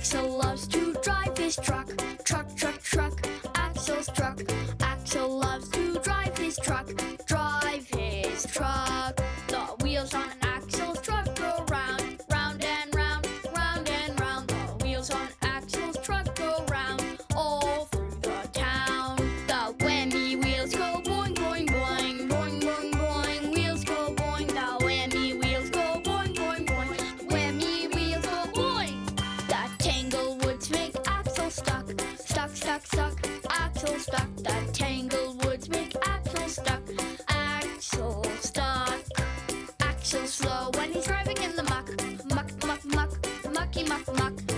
Axel loves to drive his truck. Truck, truck, truck, Axel's truck. Axel loves to drive his truck. Drive his truck. The wheels on Axel's truck go round, round and round, round and round. The wheels on Axel's truck go round all through the town. The whammy wheels go boing, boing, boing, boing, boing, boing. Wheels go boing. The whammy wheels go boing, boing, boing. Whammy wheels go boing. The tanglewoods make Axel stuck, stuck, stuck, stuck. Axel stuck. The tanglewoods make Axel stuck. Axel stuck. Axel's slow when he's driving in the muck. Muck, muck, muck, mucky, muck, muck.